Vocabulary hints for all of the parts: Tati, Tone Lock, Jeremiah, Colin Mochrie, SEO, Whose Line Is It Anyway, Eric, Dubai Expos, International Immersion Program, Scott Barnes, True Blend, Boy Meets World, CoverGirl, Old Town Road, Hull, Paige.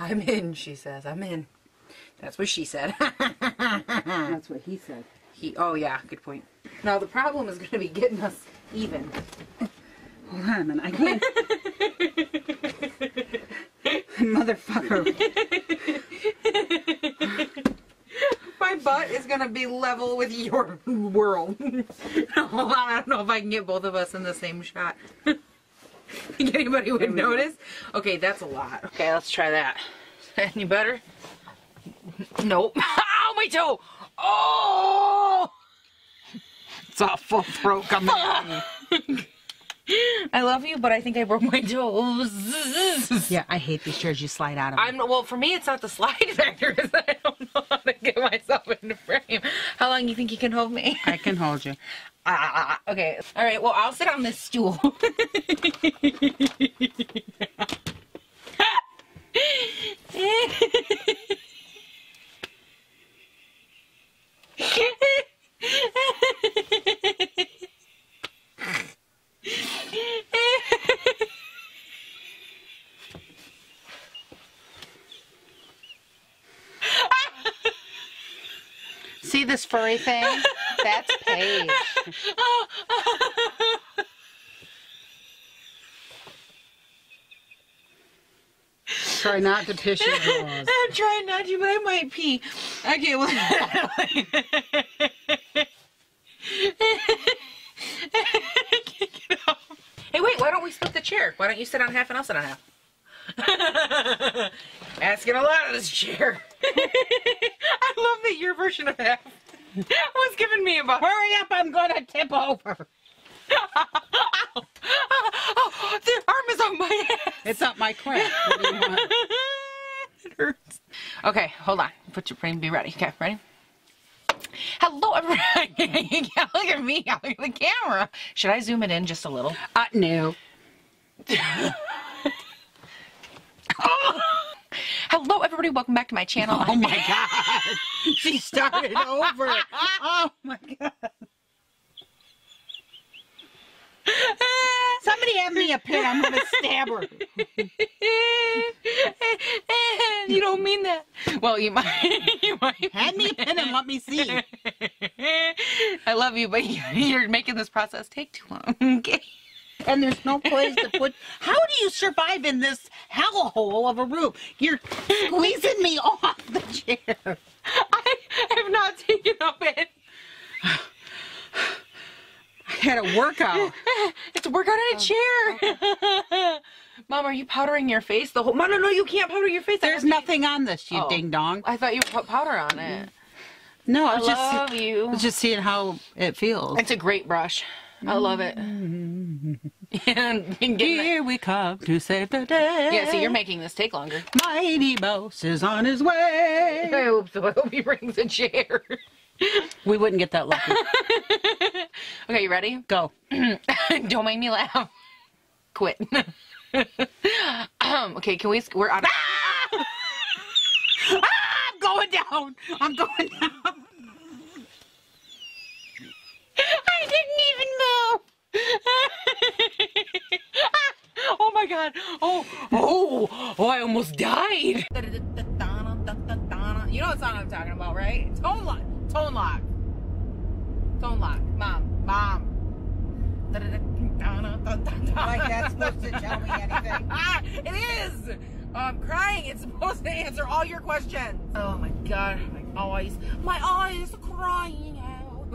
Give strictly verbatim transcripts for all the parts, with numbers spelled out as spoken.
I'm in, she says. I'm in. That's what she said. That's what he said. He, oh yeah, good point. Now the problem is going to be getting us even. Hold on a minute, I can't. Motherfucker. My butt is going to be level with your world. Hold on, I don't know if I can get both of us in the same shot. Think anybody would notice? Okay, that's a lot. Okay, let's try that. Is that any better? Nope. Ow, my toe! Oh! It's all full throat coming out. I love you, but I think I broke my toe. Yeah, I hate these chairs you slide out of. I'm, well, for me, it's not the slide factor, because I don't know how to get myself into frame. How long do you think you can hold me? I can hold you. Ah, okay. All right, well, I'll sit on this stool. See this furry thing? That's Paige. Try not to piss your balls. I'm trying not to, but I might pee. Okay, well. Hey, wait, why don't we split the chair? Why don't you sit on half and I'll sit on half? Asking a lot of this chair. I love that your version of half was giving me a butt. Hurry up, I'm gonna tip over. Ow. Oh, the arm is on my ass. It's not my cramp. What do you want? It hurts. Okay, hold on. Put your brain, be ready. Okay, ready? Hello, everybody. You can't look at me. I'll look at the camera. Should I zoom it in just a little? Uh, no. Oh. Hello, everybody. Welcome back to my channel. Oh, I'm... my God. She started over. Oh, my God. Somebody hand me a pin. I'm going to stab her. You don't mean that. Well, you might. You might. Hand me a pin and let me see. I love you, but you're making this process take too long. Okay. And there's no place to put. How do you survive in this hellhole of a room? You're squeezing me off the chair. I have not taken up it. I had a workout. It's a workout in a chair. Okay. Mom, are you powdering your face? The whole. No, no, no, you can't powder your face. There's nothing on this, you oh. ding dong. I thought you put powder on it. No, I, I was love just, you. I was just seeing how it feels. It's a great brush. I love it. and, and Here that. we come to save the day. Yeah, so you're making this take longer. Mighty Mouse is on his way. I hope so. I hope he brings a chair. We wouldn't get that lucky. Okay, you ready? Go. Don't make me laugh. Quit. um, okay, can we... We're out of... Ah! Ah, I'm going down. I'm going down. I didn't even move. Ah, oh my God. Oh, oh, oh, I almost died. You know what song I'm talking about, right? Tone Lock. Tone Lock. Tone Lock. Mom. Mom. Like that's supposed to tell me anything. Ah, it is. Oh, I'm crying. It's supposed to answer all your questions. Oh my God. My eyes. My eyes are crying.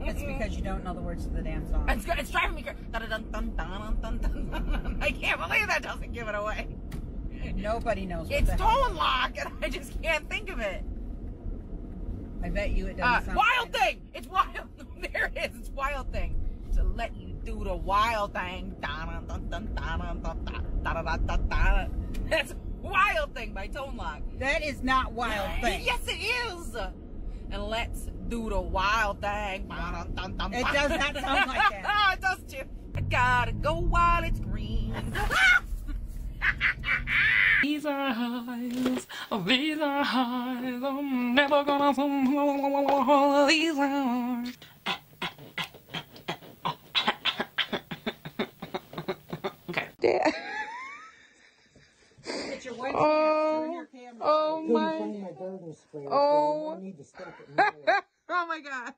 It's because you don't know the words to the damn song. It's, it's driving me crazy. I can't believe that doesn't give it away. Nobody knows what it's that Tone is. Lock, and I just can't think of it. I bet you it doesn't uh, sound Wild right. Thing! It's Wild. There it is. It's Wild Thing. To let you do the wild thing. That's Wild Thing by Tone Lock. That is not Wild Thing. Yes, it is. And let's do the wild thing. It does not sound like that. It does too. I gotta go while it's green. These are highs. These are highs. I'm never gonna. These are. Okay. Yeah. Get your one hand through your camera. display. Oh. So you need to stop it now. Oh my God.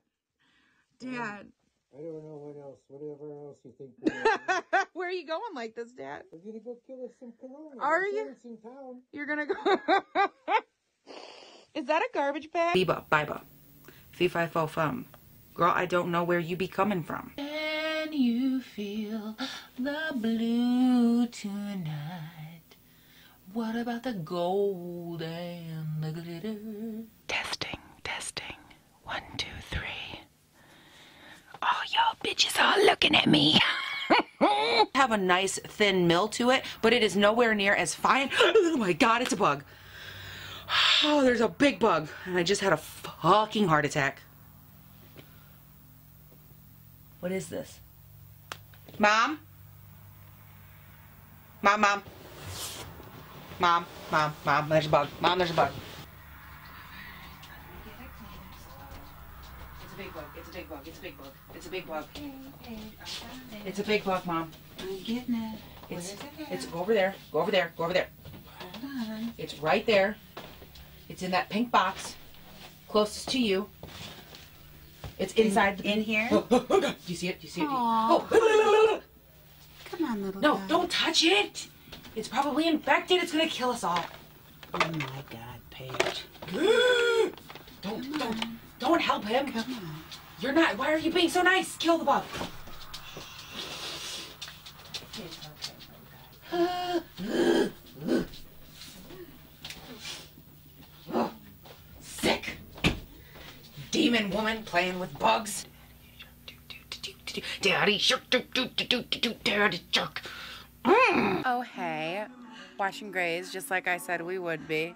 Dad. Um, I don't know what else, whatever else you think. Where are you going like this, Dad? We're going to go kill us some Corona. Are you? In town. You're going to go. Is that a garbage bag? Biba, Biba. Fee, fi, fo, fum. Girl, I don't know where you be coming from. Can you feel the blue tonight? What about the gold and the glitter? Testing, testing. One, two, three. Oh, y'all bitches are looking at me. Have a nice thin mill to it, but it is nowhere near as fine. Oh my God, it's a bug. Oh, there's a big bug. And I just had a fucking heart attack. What is this? Mom? Mom, mom. Mom, mom, mom, there's a bug. Mom, there's a bug. It's a big bug, it's a big bug, it's a big bug. It's a big bug. It's a big bug, Mom. I'm getting it. It's, it's over there, go over there, go over there. It's right there. It's in that pink box, closest to you. It's inside. In, in here? Oh, oh, oh, do you see it? Do you see it? Oh, oh, oh, oh, oh. Come on, little No, guy. Don't touch it. It's probably infected. It's going to kill us all. Oh, my God, Paige. Don't, don't, don't help him. Come on. You're not. Why are you being so nice? Kill the bug. Demon woman playing with bugs. Daddy shark, daddy shark. Oh hey, washing grays just like I said we would be,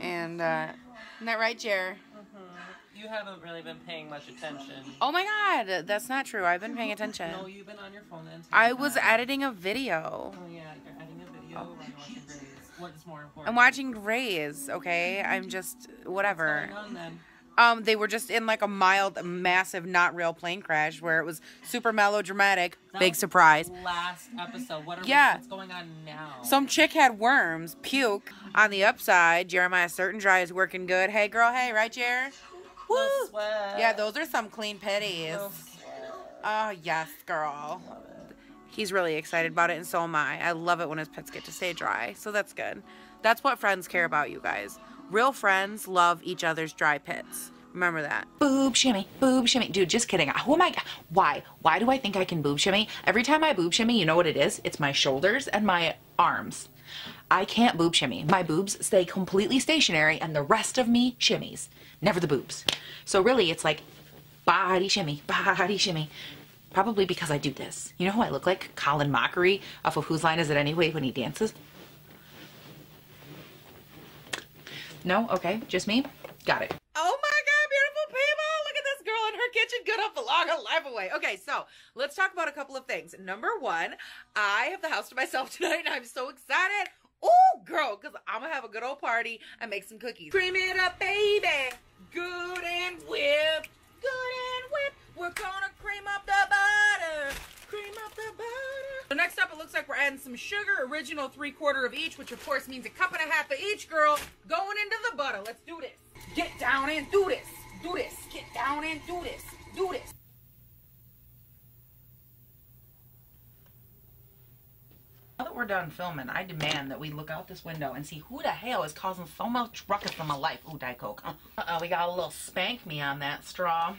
and uh, isn't that right, Jer? Mm-hmm. You haven't really been paying much attention. Oh my God, that's not true. I've been paying attention. No, you've been on your phone the entire I time. was editing a video. Oh yeah, you're editing a video. Oh. Washing grays. What's more important? I'm watching grays. Okay, I'm just whatever. What's going on, then? Um, they were just in like a mild, massive, not real plane crash where it was super melodramatic. That big surprise. Last episode. What are yeah. we, what's going on now? Some chick had worms, puke. On the upside, Jeremiah Certain Dry is working good. Hey, girl, hey, right, Jer? Woo! No sweat. Yeah, those are some clean pitties. No sweat. Oh, yes, girl. Love it. He's really excited about it, and so am I. I love it when his pets get to stay dry, so that's good. That's what friends care about, you guys. Real friends love each other's dry pits. Remember that. Boob shimmy, boob shimmy. Dude, just kidding. Who am I? Why? Why do I think I can boob shimmy? Every time I boob shimmy, you know what it is? It's my shoulders and my arms. I can't boob shimmy. My boobs stay completely stationary and the rest of me shimmies. Never the boobs. So really, it's like body shimmy, body shimmy. Probably because I do this. You know who I look like? Colin Mochrie off of Whose Line Is It Anyway when he dances? No? Okay. Just me? Got it. Oh my God, beautiful people! Look at this girl in her kitchen. Good up, vlog, a life away. Okay, so let's talk about a couple of things. Number one, I have the house to myself tonight and I'm so excited. Oh, girl, because I'm going to have a good old party and make some cookies. Cream it up, baby. Good and whip. Good and whip. We're going to cream up the butter. Cream up the butter. So next up, it looks like we're adding some sugar, original three quarter of each, which of course means a cup and a half of each, girl, going into the butter. Let's do this. Get down and do this. Do this. Get down and do this. Do this. Now that we're done filming, I demand that we look out this window and see who the hell is causing so much ruckus in my life. Ooh, Diet Coke. Uh-oh, we got a little spank me on that straw.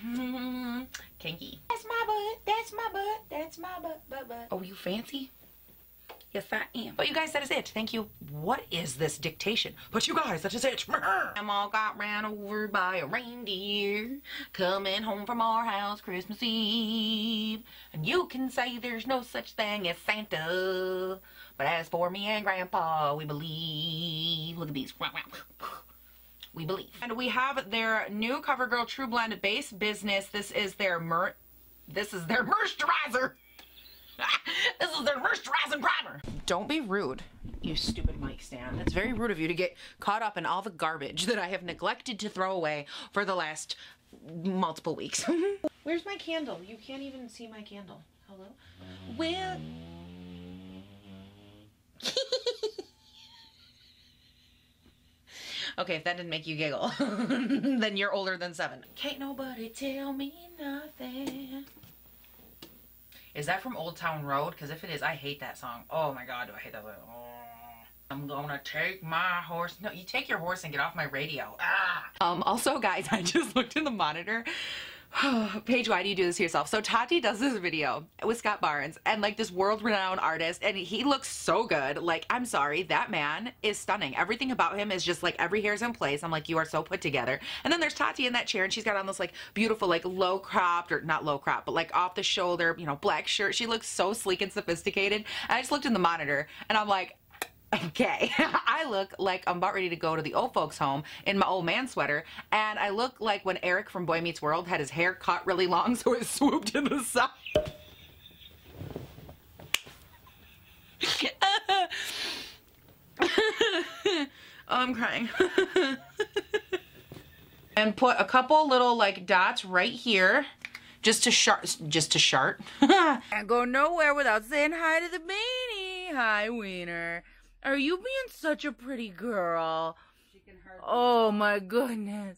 Kinky. That's my butt. That's my butt. That's my butt, butt, butt. Oh, you fancy? Yes, I am. But you guys, that is it. Thank you. What is this dictation? But you guys, that is it. Grandma got ran over by a reindeer coming home from our house Christmas Eve. And you can say there's no such thing as Santa. But as for me and Grandpa, we believe. Look at these. We believe. And we have their new CoverGirl True Blend Base Business. This is their mer... This is their moisturizer. This is their moisturizing primer. Don't be rude, you stupid mic stand. It's very rude of you to get caught up in all the garbage that I have neglected to throw away for the last multiple weeks. Where's my candle? You can't even see my candle. Hello? Well... Okay, if that didn't make you giggle, then you're older than seven. Can't nobody tell me nothing. Is that from Old Town Road? Because if it is, I hate that song. Oh my God, do I hate that song. Oh, I'm gonna take my horse. No, you take your horse and get off my radio. Ah! Um, also, guys, I just looked in the monitor. Paige, why do you do this to yourself? So Tati does this video with Scott Barnes and like this world-renowned artist, and he looks so good. Like, I'm sorry, that man is stunning. Everything about him is just like every hair's in place. I'm like, you are so put together. And then there's Tati in that chair, and she's got on this like beautiful like low cropped, or not low cropped, but like off the shoulder, you know, black shirt. She looks so sleek and sophisticated. And I just looked in the monitor and I'm like, okay, I look like I'm about ready to go to the old folks home in my old man sweater, and I look like when Eric from Boy Meets World had his hair cut really long so it swooped to the side. Oh, I'm crying. And put a couple little like dots right here just to shart, just to shart. Can't go nowhere without saying hi to the beanie. Hi, wiener. Are you being such a pretty girl? She can hurt oh me. My goodness.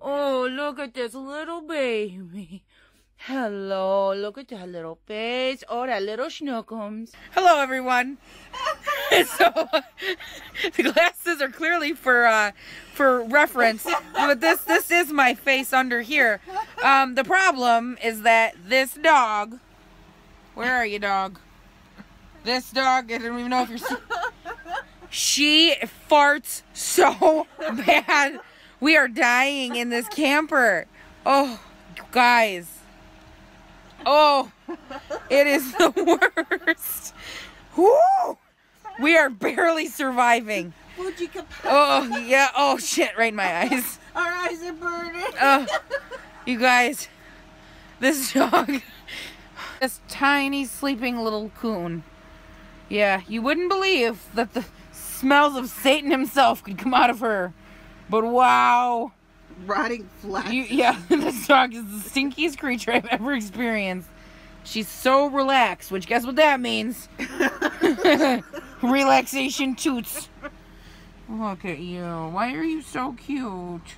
Oh, look at this little baby. Hello. Look at that little face. Oh, that little schnookums. Hello, everyone. So the glasses are clearly for uh, for reference, but this this is my face under here. Um, the problem is that this dog. Where are you, dog? This dog. I don't even know if you're. She farts so bad. We are dying in this camper. Oh, you guys. Oh, it is the worst. Woo! We are barely surviving. Oh, yeah. Oh, shit. Right in my eyes. Our eyes are burning. Oh, you guys. This dog. This tiny sleeping little coon. Yeah, you wouldn't believe that the smells of Satan himself could come out of her, but wow, rotting flesh. Yeah, this dog is the stinkiest creature I've ever experienced. She's so relaxed, which guess what that means? Relaxation toots. Look at you. Why are you so cute?